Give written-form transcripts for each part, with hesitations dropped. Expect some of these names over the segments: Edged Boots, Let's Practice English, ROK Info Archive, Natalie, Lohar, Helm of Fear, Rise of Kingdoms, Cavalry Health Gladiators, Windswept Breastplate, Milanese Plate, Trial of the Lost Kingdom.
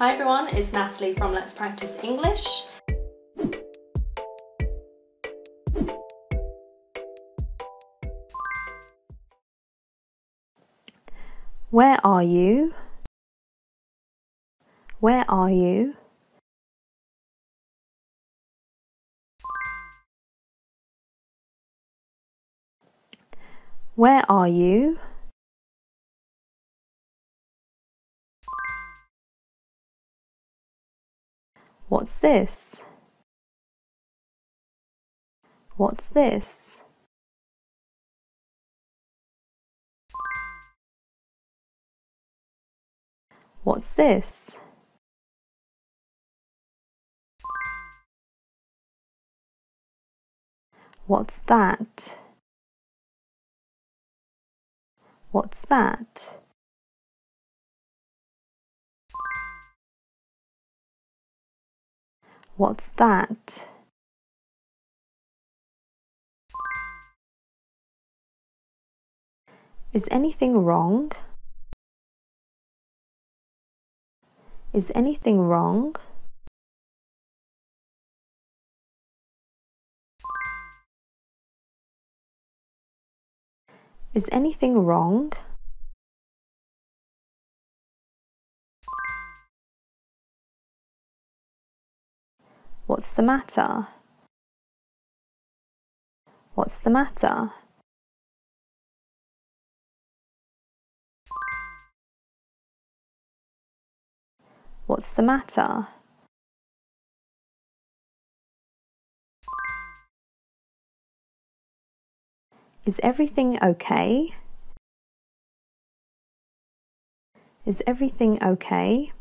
Hi everyone, it's Natalie from Let's Practice English. Where are you? Where are you? Where are you? What's this? What's this? What's this? What's that? What's that? What's that? Is anything wrong? Is anything wrong? Is anything wrong? What's the matter? What's the matter? What's the matter? Is everything okay? Is everything okay?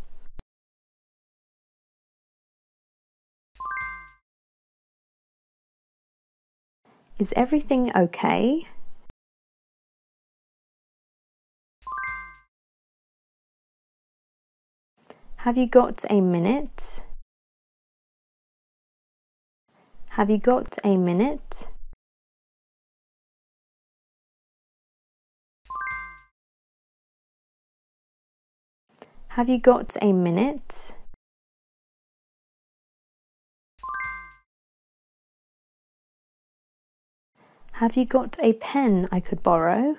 Is everything okay? Have you got a minute? Have you got a minute? Have you got a minute? Have you got a pen I could borrow?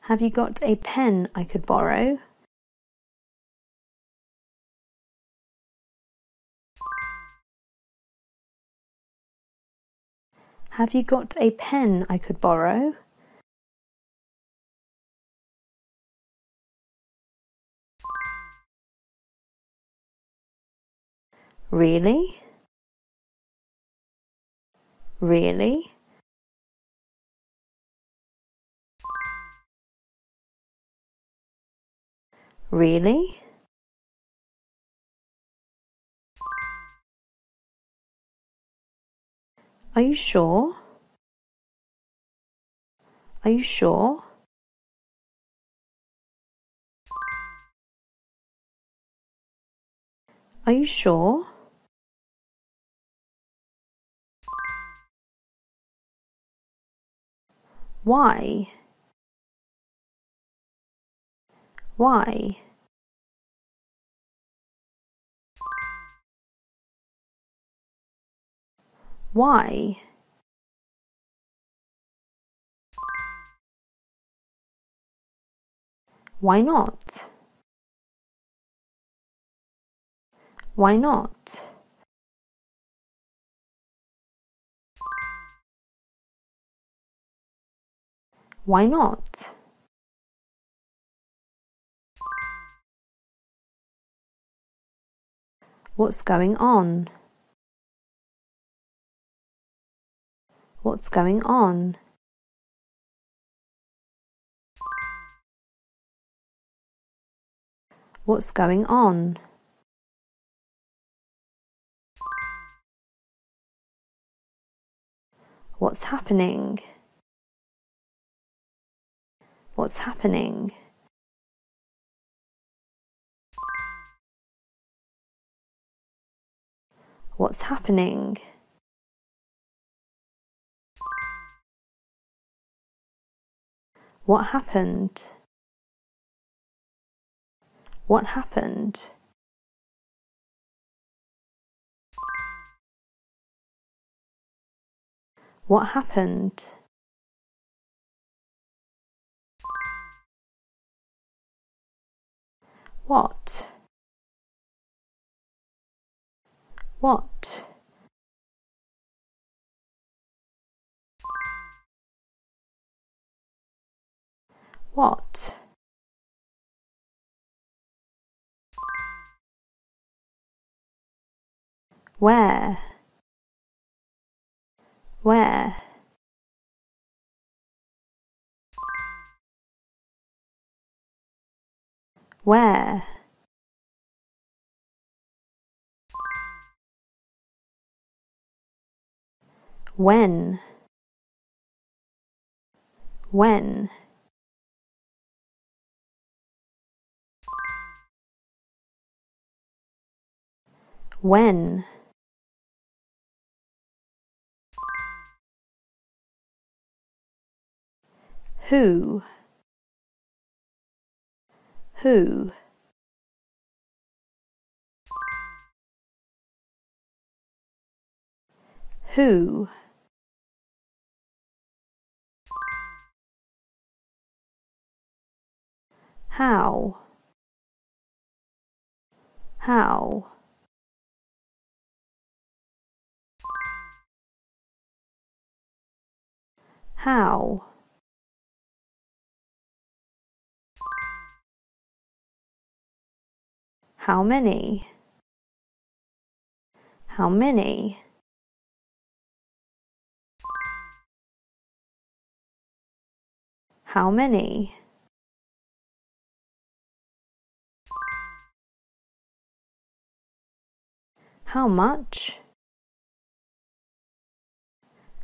Have you got a pen I could borrow? Have you got a pen I could borrow? Really? Really? Really? Are you sure? Are you sure? Are you sure? Why? Why? Why? Why not? Why not? Why not? What's going on? What's going on? What's going on? What's happening? What's happening? What's happening? What happened? What happened? What happened? What? What? What? Where? Where? Where? When? When? When? Who? Who? Who? How? How? How? How many? How many? How many? How much?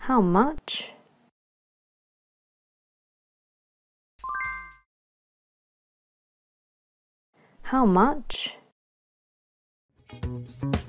How much? How much? Thank you.